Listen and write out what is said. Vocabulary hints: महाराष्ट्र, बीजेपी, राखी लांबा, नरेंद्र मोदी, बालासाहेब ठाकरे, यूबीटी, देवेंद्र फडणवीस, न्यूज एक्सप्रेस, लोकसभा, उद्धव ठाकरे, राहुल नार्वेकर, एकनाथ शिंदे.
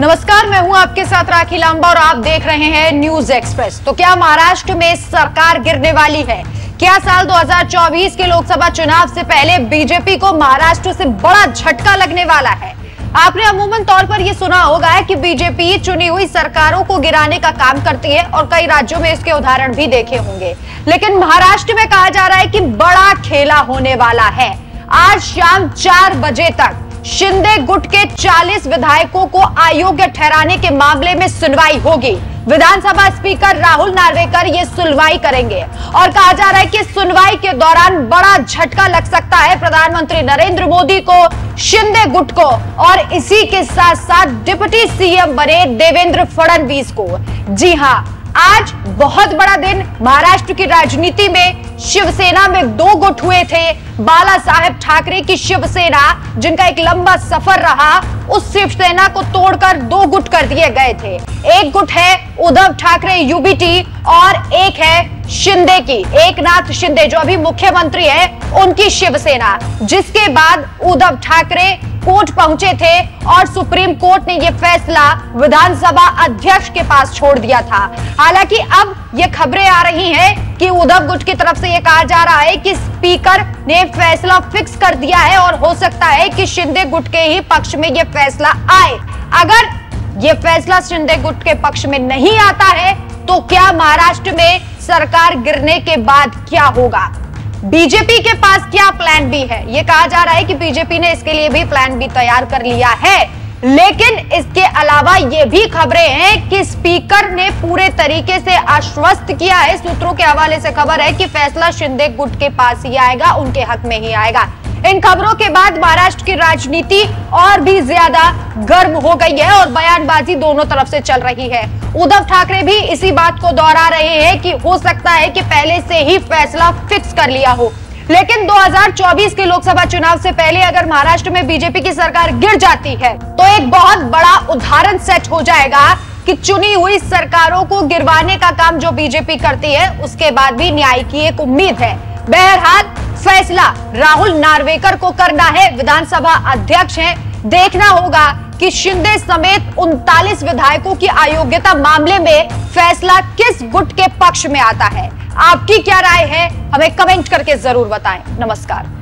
नमस्कार, मैं हूं आपके साथ राखी लांबा और आप देख रहे हैं न्यूज एक्सप्रेस। तो क्या महाराष्ट्र में सरकार गिरने वाली है? क्या साल 2024 के लोकसभा चुनाव से पहले बीजेपी को महाराष्ट्र से बड़ा झटका लगने वाला है? आपने अमूमन तौर पर यह सुना होगा कि बीजेपी चुनी हुई सरकारों को गिराने का काम करती है और कई राज्यों में इसके उदाहरण भी देखे होंगे, लेकिन महाराष्ट्र में कहा जा रहा है कि बड़ा खेला होने वाला है। आज शाम 4 बजे तक शिंदे गुट के 40 विधायकों को अयोग्य ठहराने के मामले में सुनवाई होगी। विधानसभा स्पीकर राहुल नार्वेकर ये सुनवाई करेंगे और कहा जा रहा है कि सुनवाई के दौरान बड़ा झटका लग सकता है प्रधानमंत्री नरेंद्र मोदी को, शिंदे गुट को और इसी के साथ साथ डिप्टी सीएम बने देवेंद्र फडणवीस को। जी हां, आज बहुत बड़ा दिन महाराष्ट्र की राजनीति में। शिवसेना में 2 गुट हुए थे, बालासाहेब ठाकरे की शिवसेना जिनका एक लंबा सफर रहा, उस शिवसेना को तोड़कर 2 गुट कर दिए गए थे। एक गुट है उद्धव ठाकरे यूबीटी और एक है शिंदे की, एकनाथ शिंदे जो अभी मुख्यमंत्री है उनकी शिवसेना, जिसके बाद उद्धव ठाकरे कोर्ट पहुंचे थे और सुप्रीम कोर्ट ने यह फैसला विधानसभा अध्यक्ष के पास छोड़ दिया था। हालांकि अब ये खबरें आ रही हैं कि उद्धव गुट की तरफ से यह कहा जा रहा है कि स्पीकर ने फैसला फिक्स कर दिया है और हो सकता है कि शिंदे गुट के ही पक्ष में यह फैसला आए। अगर यह फैसला शिंदे गुट के पक्ष में नहीं आता है तो क्या महाराष्ट्र में सरकार गिरने के बाद क्या होगा? बीजेपी के पास क्या प्लान बी है? ये कहा जा रहा है कि बीजेपी ने इसके लिए भी प्लान बी तैयार कर लिया है, लेकिन इसके अलावा ये भी खबरें हैं कि स्पीकर ने पूरे तरीके से आश्वस्त किया है। सूत्रों के हवाले से खबर है कि फैसला शिंदे गुट के पास ही आएगा, उनके हक में ही आएगा। इन खबरों के बाद महाराष्ट्र की राजनीति और भी ज्यादा गर्म हो गई है और बयानबाजी दोनों तरफ से चल रही है। उद्धव ठाकरे भी इसी बात को दोहरा रहे हैं कि हो सकता है कि पहले से ही फैसला फिक्स कर लिया हो, लेकिन 2024 के लोकसभा चुनाव से पहले अगर महाराष्ट्र में बीजेपी की सरकार गिर जाती है तो एक बहुत बड़ा उदाहरण सेट हो जाएगा कि चुनी हुई सरकारों को गिरवाने का काम जो बीजेपी करती है उसके बाद भी न्याय की एक उम्मीद है। बहरहाल फैसला राहुल नार्वेकर को करना है, विधानसभा अध्यक्ष हैं। देखना होगा कि शिंदे समेत 39 विधायकों की अयोग्यता मामले में फैसला किस गुट के पक्ष में आता है। आपकी क्या राय है? हमें कमेंट करके जरूर बताएं। नमस्कार।